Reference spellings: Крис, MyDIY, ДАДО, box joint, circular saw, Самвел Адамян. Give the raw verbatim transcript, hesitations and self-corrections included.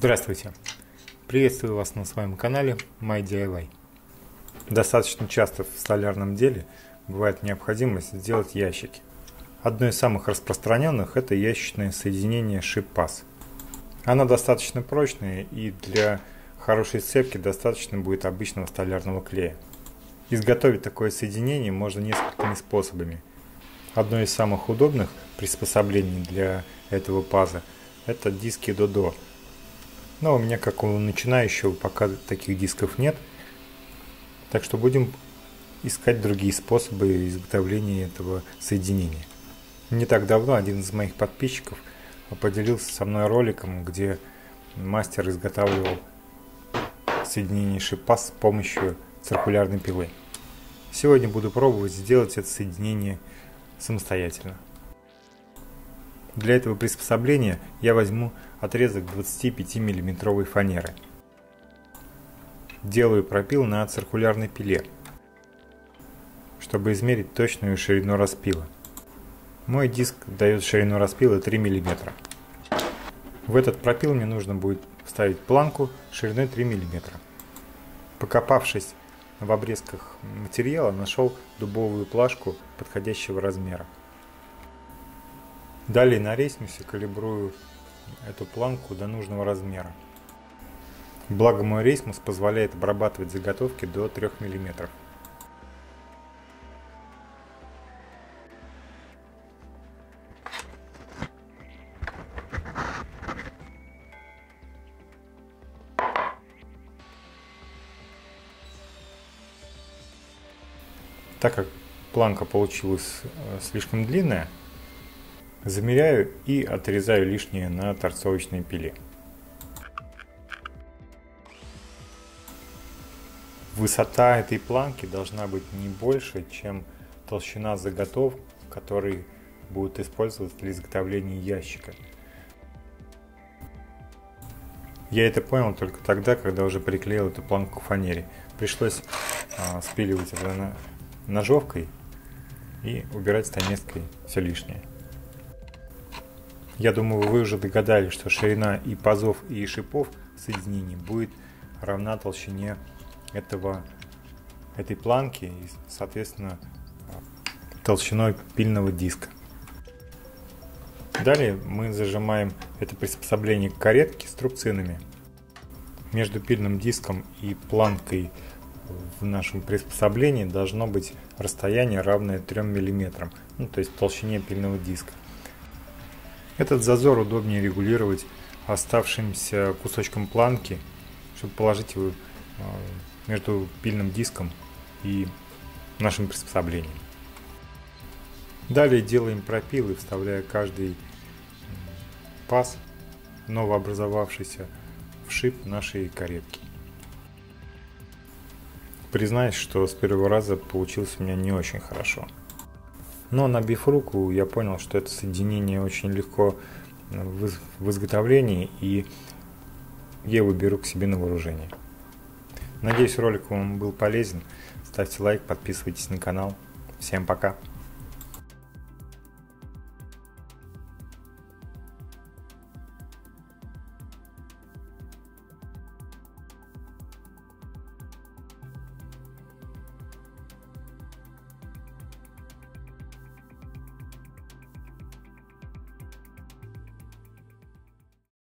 Здравствуйте! Приветствую вас на своем канале MyDIY. Достаточно часто в столярном деле бывает необходимость сделать ящики. Одно из самых распространенных — это ящичное соединение шип-паз. Оно достаточно прочное, и для хорошей сцепки достаточно будет обычного столярного клея. Изготовить такое соединение можно несколькими способами. Одно из самых удобных приспособлений для этого паза — это диски ДАДО. Но у меня, как у начинающего, пока таких дисков нет. Так что будем искать другие способы изготовления этого соединения. Не так давно один из моих подписчиков поделился со мной роликом, где мастер изготавливал соединение шип-паз с помощью циркулярной пилы. Сегодня буду пробовать сделать это соединение самостоятельно. Для этого приспособления я возьму отрезок двадцати пяти миллиметровой фанеры. Делаю пропил на циркулярной пиле, чтобы измерить точную ширину распила. Мой диск дает ширину распила три миллиметра. В этот пропил мне нужно будет вставить планку шириной три миллиметра. Покопавшись в обрезках материала, нашел дубовую плашку подходящего размера. Далее на реснице калибрую эту планку до нужного размера. Благо, мой ресниц позволяет обрабатывать заготовки до трёх миллиметров. Так как планка получилась слишком длинная, замеряю и отрезаю лишнее на торцовочной пиле. Высота этой планки должна быть не больше, чем толщина заготовок, которые будут использоваться для изготовления ящика. Я это понял только тогда, когда уже приклеил эту планку к фанере. Пришлось а, спиливать это ножовкой и убирать стамеской все лишнее. Я думаю, вы уже догадались, что ширина и пазов, и шипов соединений будет равна толщине этого, этой планки и, соответственно, толщиной пильного диска. Далее мы зажимаем это приспособление к каретке струбцинами. Между пильным диском и планкой в нашем приспособлении должно быть расстояние, равное трём миллиметрам, ну, то есть толщине пильного диска. Этот зазор удобнее регулировать оставшимся кусочком планки, чтобы положить его между пильным диском и нашим приспособлением. Далее делаем пропилы, вставляя каждый паз, новообразовавшийся, в шип нашей каретки. Признаюсь, что с первого раза получилось у меня не очень хорошо. Но, набив руку, я понял, что это соединение очень легко в изготовлении, и я его беру к себе на вооружение. Надеюсь, ролик вам был полезен. Ставьте лайк, подписывайтесь на канал. Всем пока!